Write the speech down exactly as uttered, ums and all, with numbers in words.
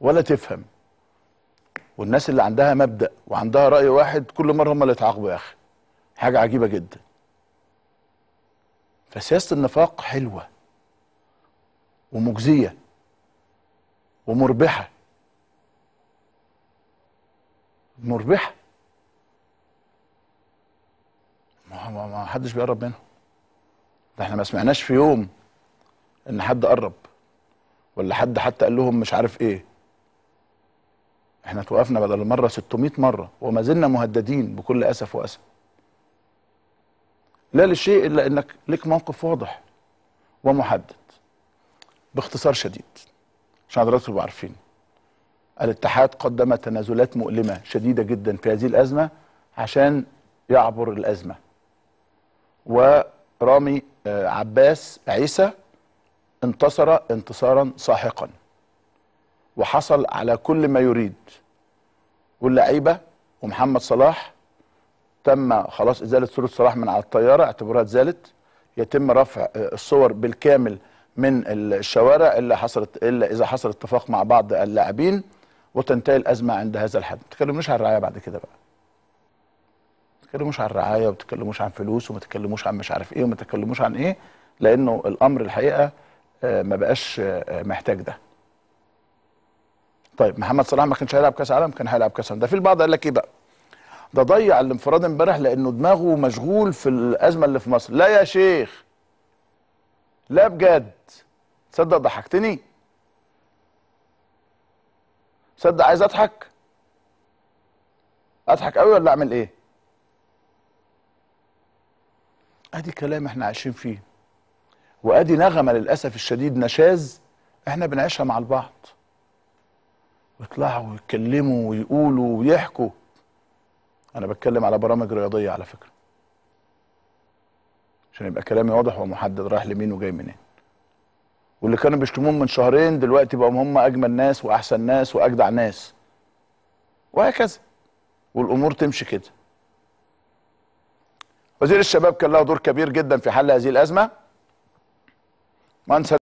ولا تفهم، والناس اللي عندها مبدأ وعندها رأي واحد كل مرة هم اللي يتعاقبوا. يا أخي حاجة عجيبة جدا. فسياسة النفاق حلوة ومجزية ومربحة مربحة، ما حدش بيقرب منها. ده احنا ما سمعناش في يوم ان حد قرب ولا حد حتى قال لهم مش عارف ايه. احنا توقفنا بدل المرة ستمائة مرة وما زلنا مهددين بكل اسف واسف. لا للشيء الا انك لك موقف واضح ومحدد. باختصار شديد عشان حضراتكم تبقوا عارفين، الاتحاد قدم تنازلات مؤلمة شديدة جدا في هذه الازمة عشان يعبر الازمة. ورامي عباس عيسى انتصر انتصارا ساحقا وحصل على كل ما يريد، واللعيبه ومحمد صلاح تم خلاص ازاله صوره صلاح من على الطياره، اعتبروها اتزالت. يتم رفع الصور بالكامل من الشوارع الا حصلت الا اذا حصل اتفاق مع بعض اللاعبين، وتنتهي الازمه عند هذا الحد. ما تتكلموش عن الرعايه بعد كده بقى، ما تتكلموش عن الرعايه وما تتكلموش عن فلوس وما تتكلموش عن مش عارف ايه وما تتكلموش عن ايه، لانه الامر الحقيقه ما بقاش محتاج ده. طيب محمد صلاح ما كانش هيلعب كاس عالم، كان هيلعب كاس عالم. ده في البعض قال لك ايه بقى، ده ضيع الانفراد امبارح لانه دماغه مشغول في الازمه اللي في مصر. لا يا شيخ، لا بجد. تصدق ضحكتني، تصدق عايز اضحك اضحك قوي ولا اعمل ايه؟ ادي كلام احنا عايشين فيه، وادي نغمه للاسف الشديد نشاز احنا بنعيشها مع البعض. ويطلعوا ويتكلموا ويقولوا ويحكوا. انا بتكلم على برامج رياضيه على فكره، عشان يبقى كلامي واضح ومحدد رايح لمين وجاي منين. واللي كانوا بيشتمون من شهرين دلوقتي بقوا هم اجمل ناس واحسن ناس واجدع ناس، وهكذا. والامور تمشي كده. وزير الشباب كان له دور كبير جدا في حل هذه الازمه. ما